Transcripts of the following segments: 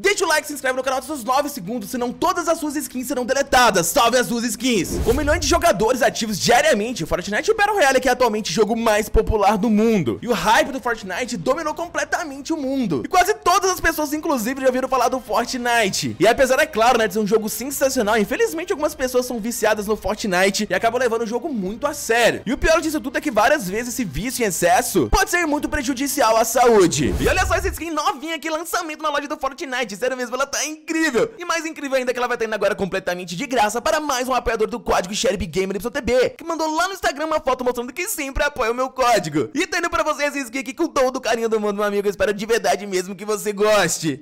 Deixa o like, se inscreve no canal nos 9 segundos, senão todas as suas skins serão deletadas. Salve as suas skins! Com milhões de jogadores ativos diariamente, o Fortnite e o Battle Royale, que é atualmente o jogo mais popular do mundo. E o hype do Fortnite dominou completamente o mundo. E quase todas as pessoas, inclusive, já ouviram falar do Fortnite. E apesar, é claro, né, de ser um jogo sensacional, infelizmente algumas pessoas são viciadas no Fortnite e acabam levando o jogo muito a sério. E o pior disso tudo é que várias vezes esse vício em excesso pode ser muito prejudicial à saúde. E olha só essa skin novinha aqui, lançamento na loja do Fortnite. Sério mesmo, ela tá incrível. E mais incrível ainda que ela vai estar indo agora completamente de graça para mais um apoiador do código SherbGamerYTB, que mandou lá no Instagram uma foto mostrando que sempre apoia o meu código. E tá indo pra vocês esse aqui com todo o carinho do mundo, meu amigo. Eu espero de verdade mesmo que você goste.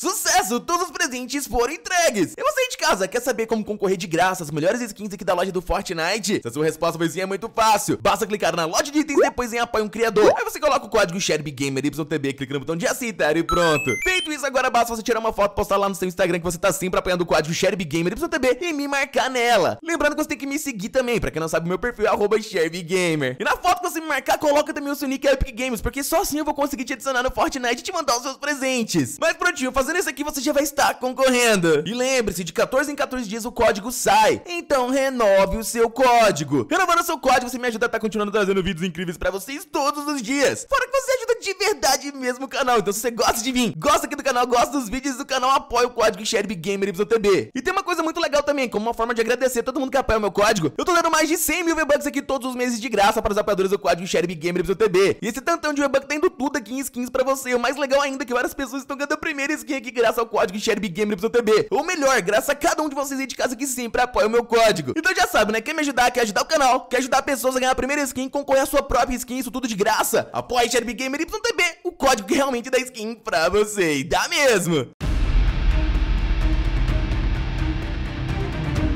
Sucesso! Todos os presentes foram entregues! E você aí de casa, quer saber como concorrer de graça às melhores skins aqui da loja do Fortnite? Se a sua resposta é muito fácil, basta clicar na loja de itens e depois em apoio um criador. Aí você coloca o código SherbGamerYTB, clica no botão de aceitar e pronto. Feito isso, agora basta você tirar uma foto, postar lá no seu Instagram que você tá sempre apoiando o código SherbGamerYTB e me marcar nela. Lembrando que você tem que me seguir também, pra quem não sabe, o meu perfil é @SherbGamer. E na foto que você me marcar, coloca também o seu nick Epic Games, porque só assim eu vou conseguir te adicionar no Fortnite e te mandar os seus presentes. Mas prontinho, fazendo isso aqui, você já vai estar concorrendo. E lembre-se, de 14 em 14 dias o código sai. Então renove o seu código. Renovando o seu código, você me ajuda a estar continuando trazendo vídeos incríveis pra vocês todos os dias. Fora que você ajuda de verdade mesmo o canal. Então se você gosta de mim, gosta aqui do canal, gosta dos vídeos do canal, apoia o código SherbGamerYTB. E tem uma coisa muito legal também, como uma forma de agradecer todo mundo que apoia o meu código. Eu tô dando mais de 100 mil V-Bucks aqui todos os meses de graça para os apoiadores do código SherbGamerYTB. E esse tantão de V-Bucks tá indo tudo aqui em skins pra você. E o mais legal ainda é que várias pessoas estão ganhando a primeira skin aqui graças ao código SherbGamerYTB. Ou melhor, graças a cada um de vocês aí de casa que sempre apoia o meu código. Então já sabe, né? Quer me ajudar, quer ajudar o canal, quer ajudar pessoas a ganhar a primeira skin, concorrer a sua própria skin, isso tudo de graça, apoia SherbGamerYTB, o código que realmente dá skin pra você. E dá mesmo!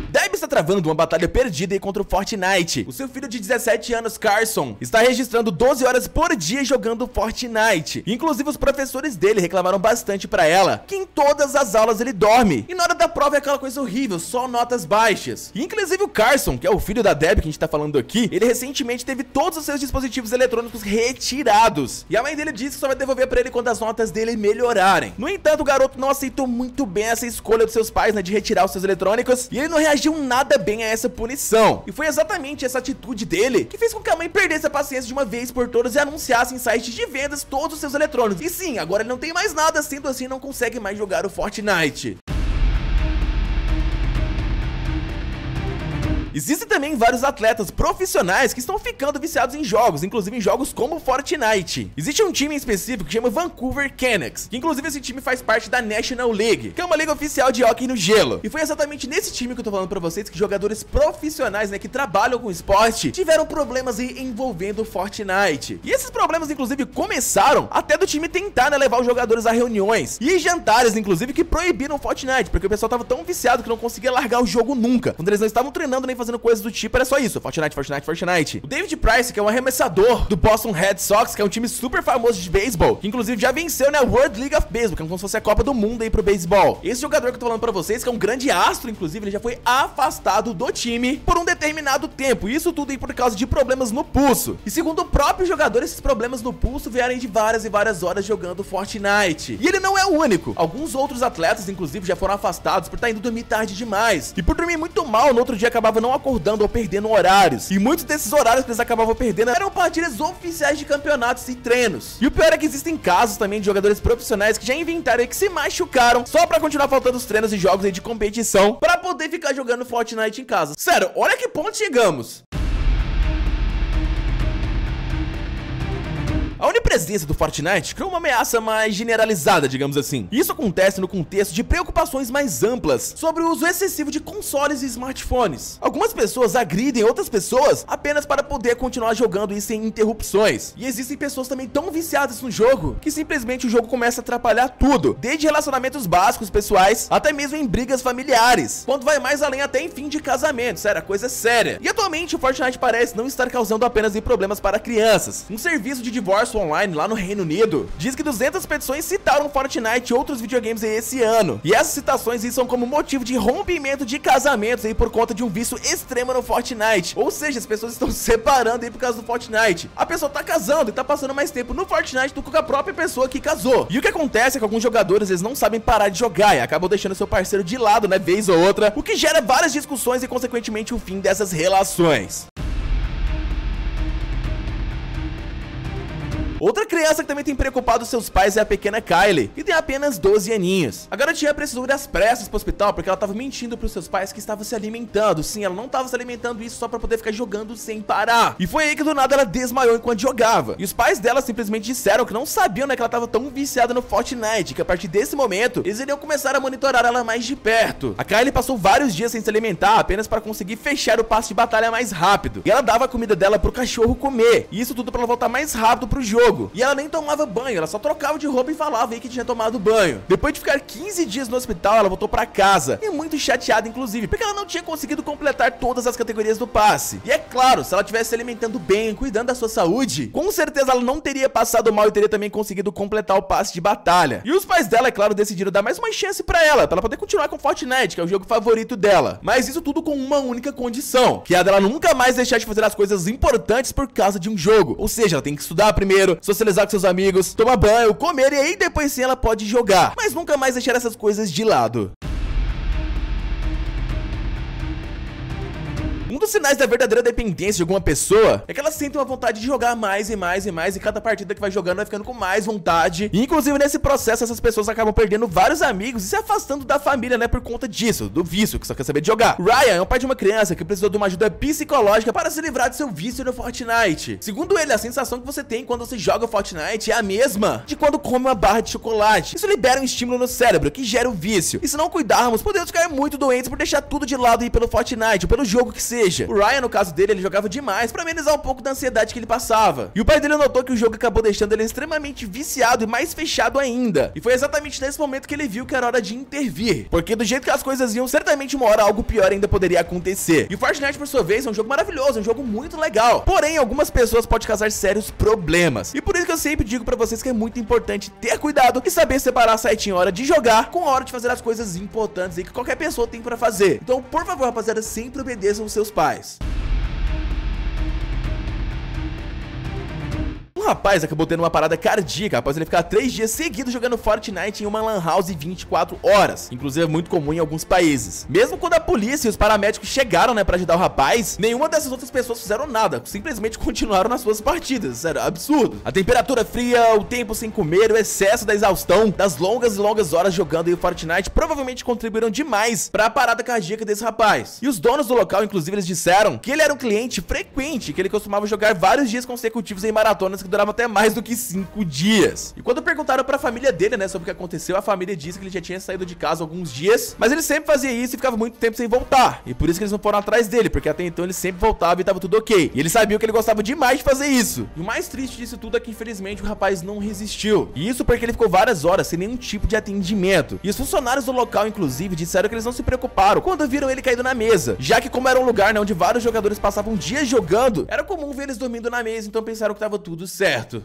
Debbie está travando uma batalha perdida contra o Fortnite. O seu filho de 17 anos, Carson, está registrando 12 horas por dia jogando Fortnite. Inclusive, os professores dele reclamaram bastante pra ela, que em todas as aulas ele dorme. E na hora da prova é aquela coisa horrível, só notas baixas. E, inclusive, o Carson, que é o filho da Debbie que a gente tá falando aqui, ele recentemente teve todos os seus dispositivos eletrônicos retirados. E a mãe dele disse que só vai devolver pra ele quando as notas dele melhorarem. No entanto, o garoto não aceitou muito bem essa escolha dos seus pais, né, de retirar os seus eletrônicos. E ele não reagiu nada bem a essa punição. E foi exatamente essa atitude dele que fez com que a mãe perdesse a paciência de uma vez por todas e anunciasse em sites de vendas todos os seus eletrônicos. E sim, agora ele não tem mais nada, sendo assim não consegue mais jogar o Fortnite. Existem também vários atletas profissionais que estão ficando viciados em jogos, inclusive em jogos como Fortnite. Existe um time em específico que chama Vancouver Canucks, que inclusive esse time faz parte da National League, que é uma liga oficial de hóquei no gelo. E foi exatamente nesse time que eu tô falando pra vocês que jogadores profissionais, né, que trabalham com esporte, tiveram problemas aí envolvendo Fortnite. E esses problemas, inclusive, começaram até do time tentar, né, levar os jogadores a reuniões e jantares, inclusive, que proibiram Fortnite, porque o pessoal tava tão viciado que não conseguia largar o jogo nunca. Quando eles não estavam treinando nem fazendo coisas do tipo, era só isso, Fortnite. O David Price, que é um arremessador do Boston Red Sox, que é um time super famoso de beisebol, que inclusive já venceu na World League of Baseball, que é como se fosse a Copa do Mundo aí pro beisebol. Esse jogador que eu tô falando pra vocês, que é um grande astro, inclusive, ele já foi afastado do time por um determinado tempo, isso tudo aí por causa de problemas no pulso. E segundo o próprio jogador, esses problemas no pulso vieram de várias e várias horas jogando Fortnite. E ele não é o único. Alguns outros atletas, inclusive, já foram afastados por estar indo dormir tarde demais. E por dormir muito mal, no outro dia acabava não acordando ou perdendo horários. E muitos desses horários que eles acabavam perdendo eram partidas oficiais de campeonatos e treinos. E o pior é que existem casos também de jogadores profissionais que já inventaram e que se machucaram só pra continuar faltando os treinos e jogos aí de competição pra poder ficar jogando Fortnite em casa. Sério, olha que ponto chegamos. A onipresença do Fortnite criou uma ameaça mais generalizada, digamos assim. Isso acontece no contexto de preocupações mais amplas sobre o uso excessivo de consoles e smartphones. Algumas pessoas agridem outras pessoas apenas para poder continuar jogando e sem interrupções. E existem pessoas também tão viciadas no jogo que simplesmente o jogo começa a atrapalhar tudo, desde relacionamentos básicos pessoais, até mesmo em brigas familiares, quando vai mais além até em fim de casamento. Sério, a coisa é séria. E atualmente o Fortnite parece não estar causando apenas problemas para crianças. Um serviço de divórcio acesso online lá no Reino Unido, diz que 200 petições citaram Fortnite e outros videogames esse ano. E essas citações aí são como motivo de rompimento de casamentos aí por conta de um vício extremo no Fortnite. Ou seja, as pessoas estão se separando aí por causa do Fortnite. A pessoa tá casando e tá passando mais tempo no Fortnite do que a própria pessoa que casou. E o que acontece é que alguns jogadores, eles não sabem parar de jogar e acabam deixando seu parceiro de lado, né, vez ou outra, o que gera várias discussões e, consequentemente, o fim dessas relações. Outra criança que também tem preocupado seus pais é a pequena Kylie, que tem apenas 12 aninhos. A garotinha precisou ir às pressas pro hospital porque ela tava mentindo pros seus pais que estava se alimentando. Sim, ela não tava se alimentando isso só pra poder ficar jogando sem parar. E foi aí que do nada ela desmaiou enquanto jogava. E os pais dela simplesmente disseram que não sabiam, né, que ela tava tão viciada no Fortnite, que a partir desse momento eles iriam começar a monitorar ela mais de perto. A Kylie passou vários dias sem se alimentar apenas pra conseguir fechar o passe de batalha mais rápido. E ela dava a comida dela pro cachorro comer. E isso tudo pra ela voltar mais rápido pro jogo. E ela nem tomava banho, ela só trocava de roupa e falava aí que tinha tomado banho. Depois de ficar 15 dias no hospital, ela voltou pra casa. E muito chateada, inclusive, porque ela não tinha conseguido completar todas as categorias do passe. E é claro, se ela estivesse se alimentando bem, cuidando da sua saúde, com certeza ela não teria passado mal e teria também conseguido completar o passe de batalha. E os pais dela, é claro, decidiram dar mais uma chance pra ela poder continuar com Fortnite, que é o jogo favorito dela. Mas isso tudo com uma única condição, que é a dela nunca mais deixar de fazer as coisas importantes por causa de um jogo. Ou seja, ela tem que estudar primeiro, socializar com seus amigos, tomar banho, comer e aí depois sim ela pode jogar, mas nunca mais deixar essas coisas de lado. Um dos sinais da verdadeira dependência de alguma pessoa é que ela sente uma vontade de jogar mais e mais e mais, e cada partida que vai jogando vai ficando com mais vontade. E, inclusive, nesse processo, essas pessoas acabam perdendo vários amigos e se afastando da família, né, por conta disso, do vício, que só quer saber de jogar. Ryan é o pai de uma criança que precisou de uma ajuda psicológica para se livrar de seu vício no Fortnite. Segundo ele, a sensação que você tem quando você joga Fortnite é a mesma de quando come uma barra de chocolate. Isso libera um estímulo no cérebro que gera o vício. E se não cuidarmos, podemos ficar muito doentes por deixar tudo de lado e ir pelo Fortnite, ou pelo jogo que seja. O Ryan, no caso dele, ele jogava demais pra amenizar um pouco da ansiedade que ele passava. E o pai dele notou que o jogo acabou deixando ele extremamente viciado e mais fechado ainda. E foi exatamente nesse momento que ele viu que era hora de intervir, porque do jeito que as coisas iam, certamente uma hora algo pior ainda poderia acontecer. E o Fortnite, por sua vez, é um jogo maravilhoso, é um jogo muito legal, porém algumas pessoas pode causar sérios problemas. E por isso que eu sempre digo pra vocês que é muito importante ter cuidado e saber separar a certinha hora de jogar com a hora de fazer as coisas importantes aí que qualquer pessoa tem pra fazer. Então, por favor, rapaziada, sempre obedeçam os seus pais. Um rapaz acabou tendo uma parada cardíaca após ele ficar 3 dias seguidos jogando Fortnite em uma lan house 24 horas. Inclusive, é muito comum em alguns países. Mesmo quando a polícia e os paramédicos chegaram, né, pra ajudar o rapaz, nenhuma dessas outras pessoas fizeram nada. Simplesmente continuaram nas suas partidas. Sério, absurdo. A temperatura fria, o tempo sem comer, o excesso da exaustão, das longas e longas horas jogando aí o Fortnite provavelmente contribuíram demais pra parada cardíaca desse rapaz. E os donos do local, inclusive, eles disseram que ele era um cliente frequente, que ele costumava jogar vários dias consecutivos em maratonas que durava até mais do que 5 dias. E quando perguntaram pra família dele, né, sobre o que aconteceu, a família disse que ele já tinha saído de casa alguns dias, mas ele sempre fazia isso e ficava muito tempo sem voltar. E por isso que eles não foram atrás dele, porque até então ele sempre voltava e tava tudo ok. E ele sabia que ele gostava demais de fazer isso. E o mais triste disso tudo é que, infelizmente, o rapaz não resistiu. E isso porque ele ficou várias horas sem nenhum tipo de atendimento. E os funcionários do local, inclusive, disseram que eles não se preocuparam quando viram ele caído na mesa, já que como era um lugar, né, onde vários jogadores passavam dias jogando, era comum ver eles dormindo na mesa, então pensaram que tava tudo certo.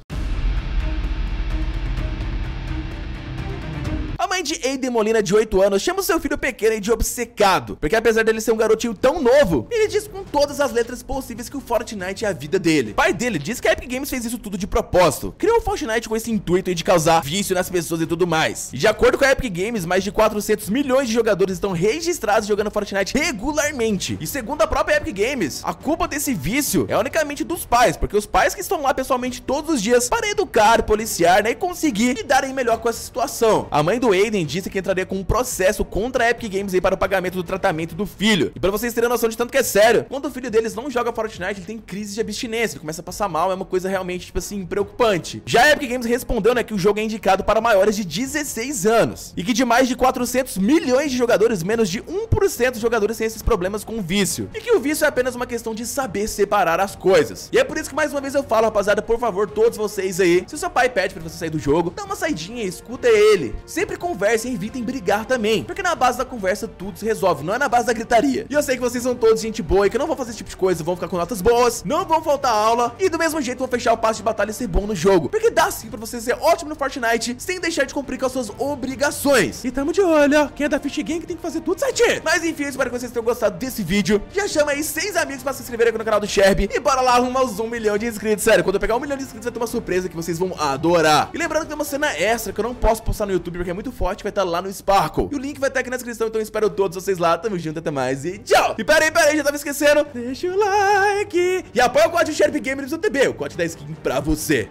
A mãe de Aiden Molina, de 8 anos, chama o seu filho pequeno de obcecado, porque apesar dele ser um garotinho tão novo, ele diz com todas as letras possíveis que o Fortnite é a vida dele. O pai dele diz que a Epic Games fez isso tudo de propósito, criou o Fortnite com esse intuito de causar vício nas pessoas e tudo mais. E de acordo com a Epic Games, mais de 400 milhões de jogadores estão registrados jogando Fortnite regularmente. E segundo a própria Epic Games, a culpa desse vício é unicamente dos pais, porque os pais que estão lá pessoalmente todos os dias para educar, policiar, né, e conseguir lidarem melhor com essa situação. A mãe do Aiden disse que entraria com um processo contra a Epic Games aí para o pagamento do tratamento do filho. E pra vocês terem noção de tanto que é sério, quando o filho deles não joga Fortnite, ele tem crise de abstinência, ele começa a passar mal, é uma coisa realmente, tipo assim, preocupante. Já a Epic Games respondeu, né, que o jogo é indicado para maiores de 16 anos, e que de mais de 400 milhões de jogadores, menos de 1% dos jogadores têm esses problemas com o vício, e que o vício é apenas uma questão de saber separar as coisas. E é por isso que mais uma vez eu falo, rapaziada, por favor, todos vocês aí, se o seu pai pede pra você sair do jogo, dá uma saidinha, escuta ele. Sempre conversa conversem e evitem brigar também, porque na base da conversa tudo se resolve, não é na base da gritaria. E eu sei que vocês são todos gente boa e que eu não vou fazer esse tipo de coisa, vão ficar com notas boas, não vão faltar aula e do mesmo jeito vão fechar o passo de batalha e ser bom no jogo, porque dá sim pra você ser ótimo no Fortnite sem deixar de cumprir com as suas obrigações. E tamo de olho, quem é da Fish Game que tem que fazer tudo certinho. Mas enfim, eu espero que vocês tenham gostado desse vídeo. Já chama aí 6 amigos pra se inscreverem aqui no canal do Sherb e bora lá arrumar os 1 milhão de inscritos. Sério, quando eu pegar 1 milhão de inscritos vai ter uma surpresa que vocês vão adorar. E lembrando que tem uma cena extra que eu não posso postar no YouTube porque é muito forte, vai estar lá no Sparkle. E o link vai estar aqui na descrição, então eu espero todos vocês lá. Tamo junto, até mais e tchau. E peraí, já tava esquecendo. Deixa o like e apoia o código SherbGamerYTB, o código da skin pra você.